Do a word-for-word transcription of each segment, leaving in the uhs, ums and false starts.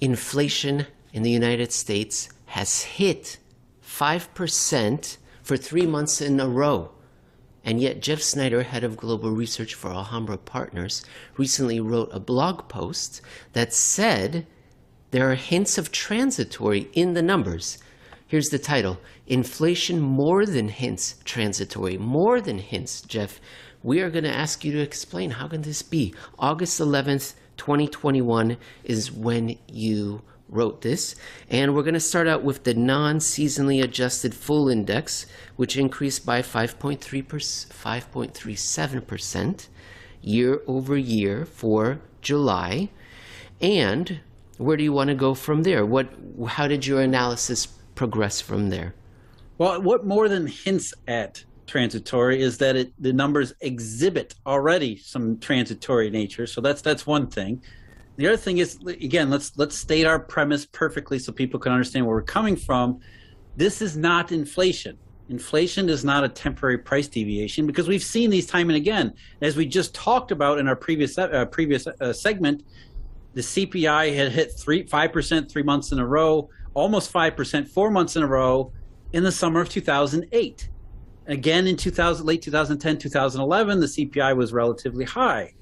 Inflation in the United States has hit five percent for three months in a row. And yet Jeff Snider, head of global research for Alhambra Partners, recently wrote a blog post that said there are hints of transitory in the numbers. Here's the title: Inflation More Than Hints Transitory. More than hints, Jeff. We are going to ask you to explain, how can this be? August eleventh, twenty twenty-one is when you wrote this. And we're going to start out with the non-seasonally adjusted full index, which increased by five point three percent, five point three seven percent year over year for July. And where do you want to go from there? What, how did your analysis progress from there? Well, what more than hints at transitory is that it, the numbers exhibit already some transitory nature. So that's that's one thing. The other thing is, again, let's let's state our premise perfectly so people can understand where we're coming from. This is not inflation. Inflation is not a temporary price deviation, because we've seen these time and again. As we just talked about in our previous uh, previous uh, segment, the C P I had hit three five percent three months in a row, almost five percent, four months in a row in the summer of two thousand eight. Again, in two thousand, late two thousand ten, two thousand eleven, the C P I was relatively high.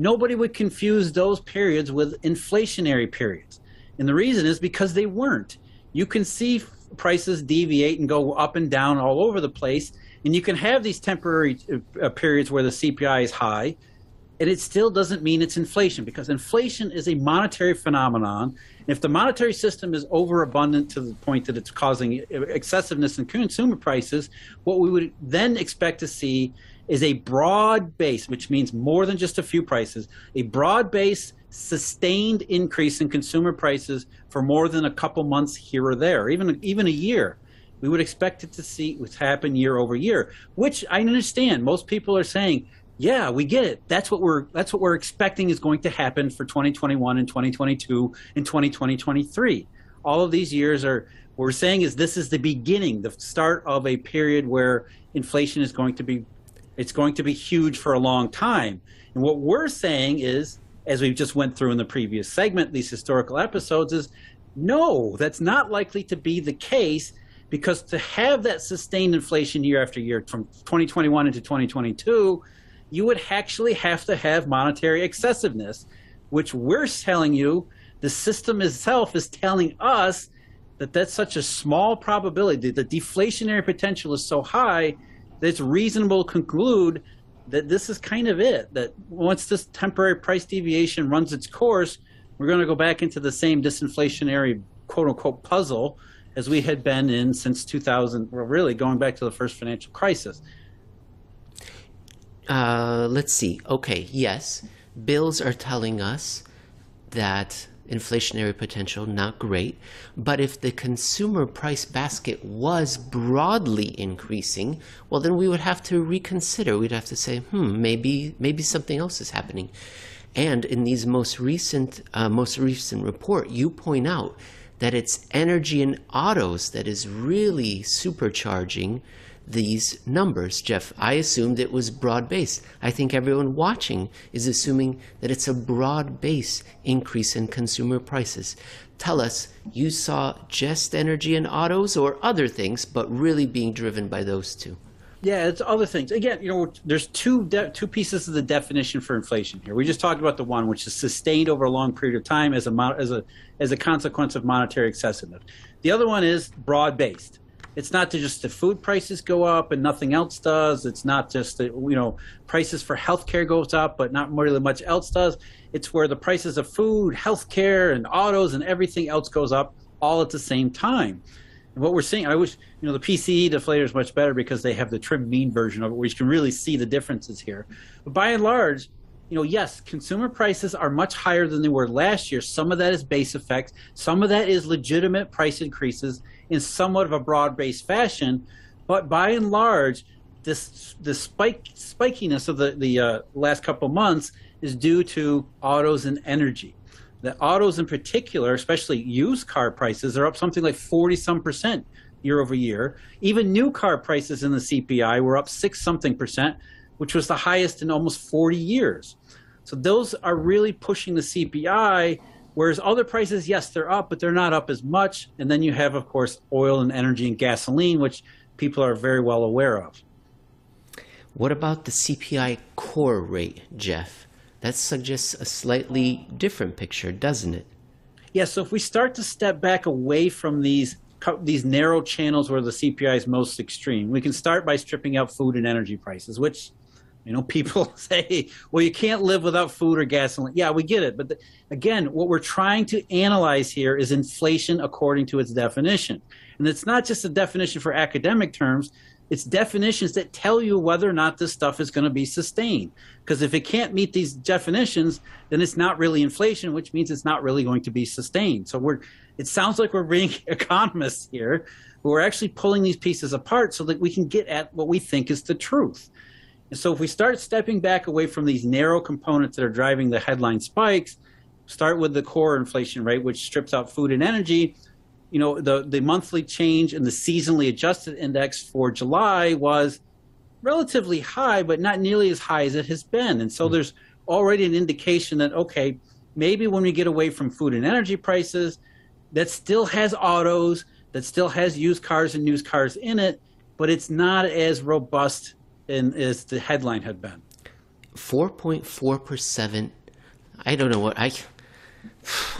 Nobody would confuse those periods with inflationary periods. And the reason is because they weren't. You can see prices deviate and go up and down all over the place. And you can have these temporary uh, periods where the C P I is high, and it still doesn't mean it's inflation, because inflation is a monetary phenomenon. If the monetary system is overabundant to the point that it's causing excessiveness in consumer prices, what we would then expect to see is a broad base, which means more than just a few prices, a broad base sustained increase in consumer prices for more than a couple months here or there, even, even a year. We would expect it to see what's happened year over year, which I understand most people are saying, yeah, we get it. That's what we're that's what we're expecting is going to happen for twenty twenty-one and twenty twenty-two and twenty twenty, twenty-three. All of these years are, what we're saying is this is the beginning, the start of a period where inflation is going to be, it's going to be huge for a long time. And what we're saying is, as we just went through in the previous segment, these historical episodes, is no, that's not likely to be the case, because to have that sustained inflation year after year from twenty twenty-one into twenty twenty-two, you would actually have to have monetary excessiveness, which we're telling you, the system itself is telling us that that's such a small probability. The deflationary potential is so high that it's reasonable to conclude that this is kind of it, that once this temporary price deviation runs its course, we're going to go back into the same disinflationary quote-unquote puzzle as we had been in since two thousand, well, really going back to the first financial crisis. Uh, let's see. Okay, yes, bills are telling us that inflationary potential, not great. But if the consumer price basket was broadly increasing, well, then we would have to reconsider. We'd have to say, hmm, maybe maybe something else is happening. And in these most recent, uh, most recent report, you point out that it's energy and autos that is really supercharging these numbers, Jeff. I assumed it was broad-based. I think everyone watching is assuming that it's a broad-based increase in consumer prices. Tell us, you saw just energy and autos or other things, but really being driven by those two? Yeah, it's other things. Again, you know, there's two two pieces of the definition for inflation here. We just talked about the one, which is sustained over a long period of time as a as a as a consequence of monetary excessiveness. The other one is broad-based. It's not just the food prices go up and nothing else does. It's not just that, you know, prices for healthcare goes up, but not really much else does. It's where the prices of food, healthcare, and autos and everything else goes up all at the same time. And what we're seeing, I wish, you know, the P C E deflator is much better because they have the trimmed mean version of it, where you can really see the differences here. But by and large, you know, yes, consumer prices are much higher than they were last year. Some of that is base effects. Some of that is legitimate price increases in somewhat of a broad-based fashion. But by and large, this the spike spikiness of the, the uh, last couple months is due to autos and energy. The autos in particular, especially used car prices, are up something like forty some percent year over year. Even new car prices in the C P I were up six something percent, which was the highest in almost forty years. So those are really pushing the C P I, Whereas other prices, yes, they're up, but they're not up as much. And then you have, of course, oil and energy and gasoline, which people are very well aware of. What about the C P I core rate, Jeff? That suggests a slightly different picture, doesn't it? Yeah, so if we start to step back away from these these narrow channels where the C P I is most extreme, we can start by stripping out food and energy prices, which, you know, people say, well, you can't live without food or gasoline. Yeah, we get it. But the, again, what we're trying to analyze here is inflation according to its definition. And it's not just a definition for academic terms. It's definitions that tell you whether or not this stuff is going to be sustained. Because if it can't meet these definitions, then it's not really inflation, which means it's not really going to be sustained. So we're, it sounds like we're being economists here, but we're actually pulling these pieces apart so that we can get at what we think is the truth. And so if we start stepping back away from these narrow components that are driving the headline spikes, start with the core inflation rate, which strips out food and energy. You know, the, the monthly change in the seasonally adjusted index for July was relatively high, but not nearly as high as it has been. And so mm-hmm. there's already an indication that, okay, maybe when we get away from food and energy prices, that still has autos, that still has used cars and used cars in it, but it's not as robust in, as the headline had been. four point four percent. I don't know what I,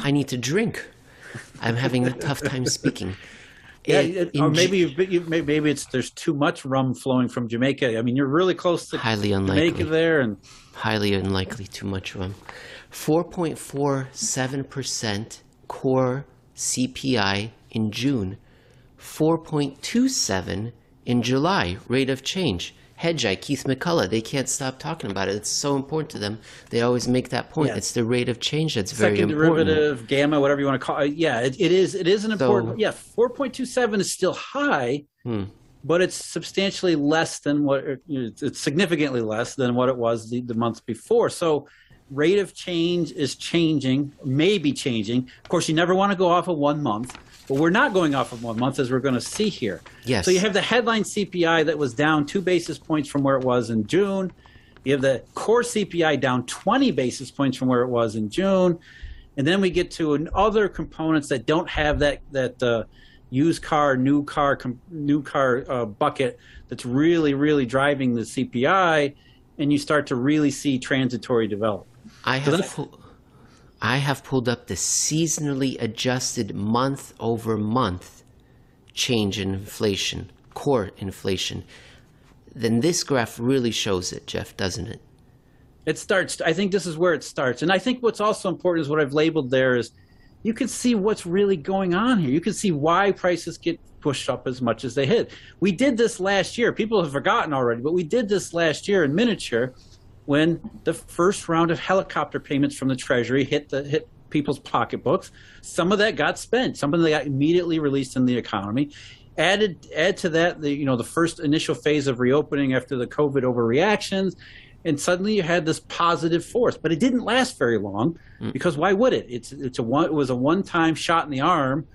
I need to drink. I'm having a tough time speaking. Yeah, it, or maybe you, you, maybe it's there's too much rum flowing from Jamaica. I mean, you're really close to highly unlikely. Jamaica there, and highly unlikely too much rum. four point four seven percent core C P I in June, four point two seven in July. Rate of change. Hedgeye, Keith McCullough, they can't stop talking about it. It's so important to them. They always make that point. Yeah. It's the rate of change that's Second very important. Second derivative, gamma, whatever you want to call it. Yeah, it, it is It is an important so, – yeah, four point two seven is still high, hmm. but it's substantially less than what – it's significantly less than what it was the, the month before. So rate of change is changing, may be changing. Of course, you never want to go off of one month. But we're not going off of one month, as we're going to see here. Yes. So you have the headline C P I that was down two basis points from where it was in June. You have the core C P I down twenty basis points from where it was in June. And then we get to other components that don't have that that uh, used car, new car, com new car uh, bucket that's really, really driving the C P I. And you start to really see transitory develop. I so have. I have pulled up the seasonally adjusted month over month change in inflation, core inflation. Then this graph really shows it, Jeff, doesn't it? It starts, I think this is where it starts. And I think what's also important is what I've labeled there is you can see what's really going on here. You can see why prices get pushed up as much as they hit. We did this last year. People have forgotten already, but we did this last year in miniature, when the first round of helicopter payments from the Treasury hit the hit people's pocketbooks. Some of that got spent, some of that got immediately released in the economy. Added add to that the you know the first initial phase of reopening after the COVID overreactions, and suddenly you had this positive force. But it didn't last very long, mm. because why would it? It's it's a one it was a one-time shot in the arm,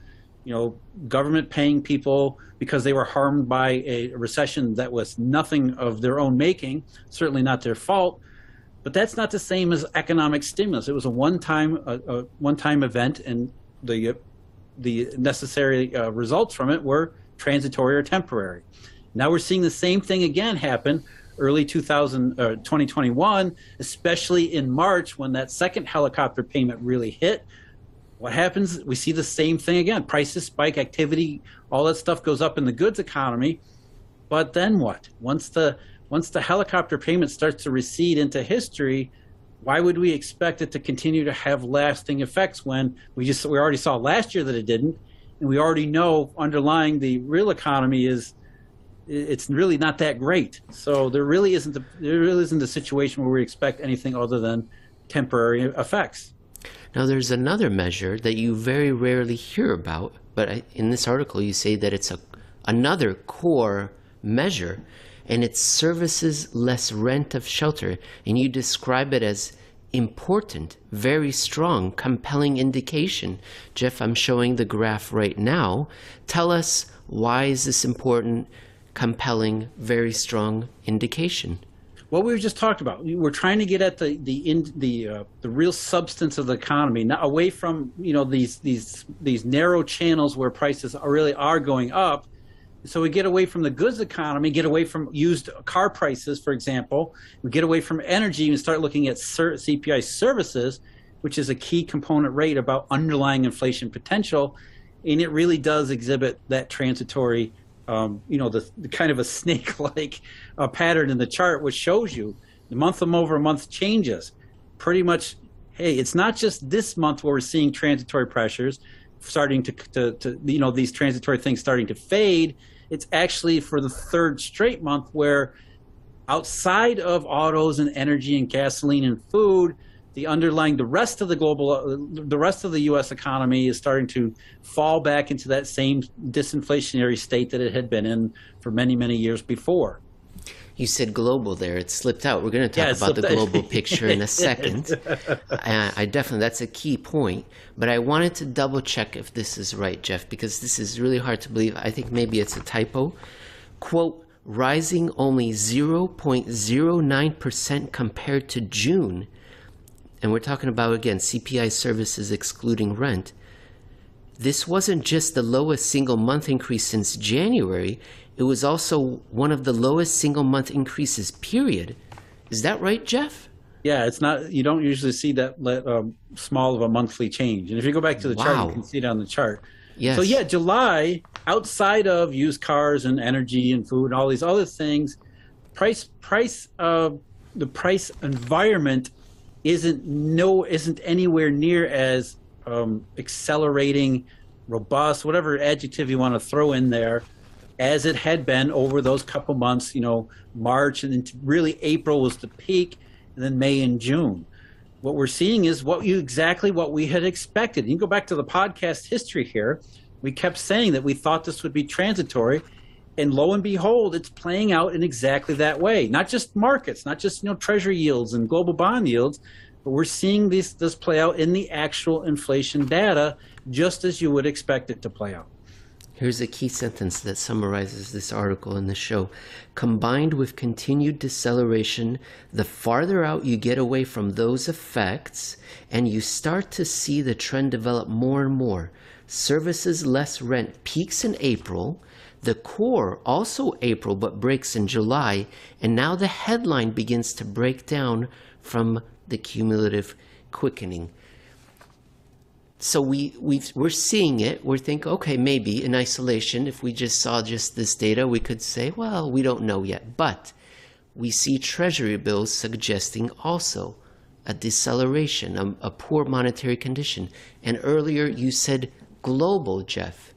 you know, government paying people because they were harmed by a recession that was nothing of their own making, certainly not their fault. But that's not the same as economic stimulus. It was a one-time a, a one-time event, and the the necessary uh, results from it were transitory or temporary. Now we're seeing the same thing again happen early two thousand, uh, twenty twenty-one, especially in March when that second helicopter payment really hit. What happens, we see the same thing again. Prices spike, activity, all that stuff goes up in the goods economy. But then what? Once the, once the helicopter payment starts to recede into history, why would we expect it to continue to have lasting effects when we, just, we already saw last year that it didn't, and we already know underlying the real economy is it's really not that great. So there really isn't a, there really isn't a situation where we expect anything other than temporary effects. Now, there's another measure that you very rarely hear about, but in this article you say that it's a, another core measure, and it's services less rent of shelter, and you describe it as important, very strong, compelling indication. Jeff, I'm showing the graph right now. Tell us, why is this important, compelling, very strong indication? what we just talked about. We're trying to get at the the in, the uh, the real substance of the economy, not away from you know these these these narrow channels where prices are really are going up. So we get away from the goods economy, get away from used car prices, for example. We get away from energy and start looking at C P I services, which is a key component rate about underlying inflation potential, and it really does exhibit that transitory. Um, you know, the, the kind of a snake-like uh, pattern in the chart, which shows you the month-over-month changes. Pretty much, hey, it's not just this month where we're seeing transitory pressures starting to, to, to, you know, these transitory things starting to fade. It's actually for the third straight month where outside of autos and energy and gasoline and food, the underlying, the rest of the global, the rest of the U S economy is starting to fall back into that same disinflationary state that it had been in for many, many years before. You said global there. It slipped out. We're going to talk yeah, about the global picture in a second. uh, I definitely, that's a key point. But I wanted to double check if this is right, Jeff, because this is really hard to believe. I think maybe it's a typo. Quote, rising only zero point zero nine percent compared to June. And we're talking about, again, C P I services excluding rent. This wasn't just the lowest single month increase since January. It was also one of the lowest single month increases, period. Is that right, Jeff? Yeah, it's not, you don't usually see that um, small of a monthly change. And if you go back to the wow. chart, you can see it on the chart. Yes. So yeah, July, outside of used cars and energy and food and all these other things, price, price, uh, the price environment isn't no isn't anywhere near as um, accelerating, robust, whatever adjective you want to throw in there, as it had been over those couple months. You know, March and then really April was the peak, and then May and June. What we're seeing is what you exactly what we had expected. You can go back to the podcast history here. We kept saying that we thought this would be transitory, and lo and behold, it's playing out in exactly that way. Not just markets, not just you know treasury yields and global bond yields, but we're seeing this this play out in the actual inflation data, just as you would expect it to play out. Here's a key sentence that summarizes this article in the show. Combined with continued deceleration, the farther out you get away from those effects, and you start to see the trend develop more and more. Services less rent peaks in April. The core also April, but breaks in July, and now the headline begins to break down from the cumulative quickening. So we, we've, we're seeing it. We're thinking, okay, maybe in isolation, if we just saw just this data, we could say, well, we don't know yet. But we see Treasury bills suggesting also a deceleration, a, a poor monetary condition. And earlier you said global, Jeff.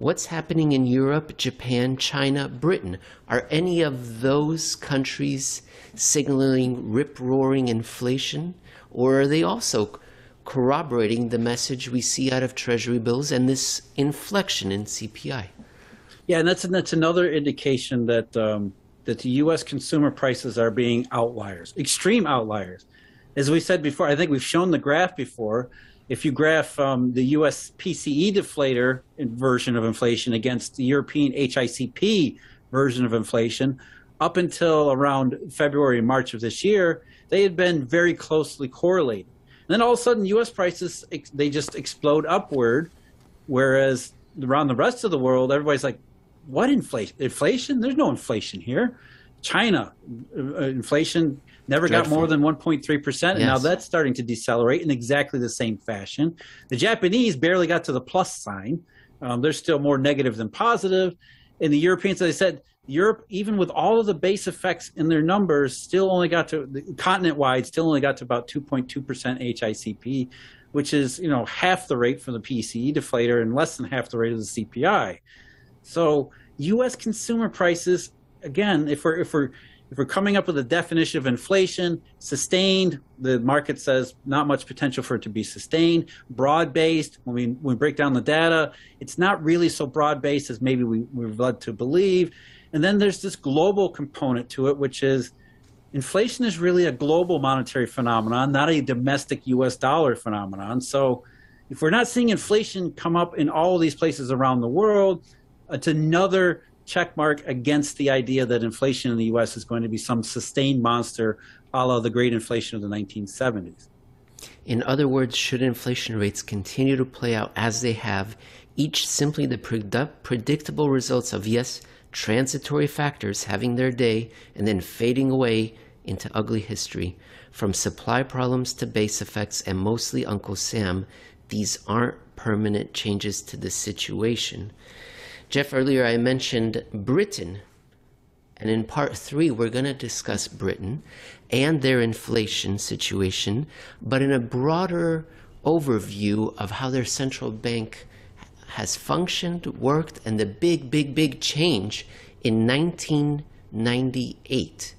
What's happening in Europe, Japan, China, Britain? Are any of those countries signaling rip-roaring inflation? Or are they also corroborating the message we see out of Treasury bills and this inflection in C P I? Yeah, and that's, that's another indication that, um, that the U S consumer prices are being outliers, extreme outliers. As we said before, I think we've shown the graph before. If you graph um, the U S P C E deflator version of inflation against the European H I C P version of inflation, up until around February and March of this year, they had been very closely correlated. And then all of a sudden, U S prices, they just explode upward, whereas around the rest of the world, everybody's like, what inflation? Inflation? There's no inflation here. China, inflation never dreadful. Got more than one point three percent, yes. And now that's starting to decelerate in exactly the same fashion. The Japanese barely got to the plus sign. Um, they're still more negative than positive. And the Europeans, as I said, Europe, even with all of the base effects in their numbers, still only got to, continent-wide, still only got to about two point two percent H I C P, which is, you know, half the rate for the P C E deflator and less than half the rate of the C P I. So U S consumer prices, again, if we're, if we're, if we're coming up with a definition of inflation, sustained, the market says not much potential for it to be sustained. Broad-based, when we, when we break down the data, it's not really so broad-based as maybe we, we're led to believe. And then there's this global component to it, which is inflation is really a global monetary phenomenon, not a domestic U S dollar phenomenon. So if we're not seeing inflation come up in all these places around the world, it's another check mark against the idea that inflation in the U S is going to be some sustained monster a la the great inflation of the nineteen seventies. In other words, should inflation rates continue to play out as they have, each simply the produ- predictable results of, yes, transitory factors having their day and then fading away into ugly history. From supply problems to base effects and mostly Uncle Sam, these aren't permanent changes to the situation. Jeff, earlier I mentioned Britain, and in part three, we're going to discuss Britain and their inflation situation, but in a broader overview of how their central bank has functioned, worked, and the big, big, big change in nineteen ninety-eight.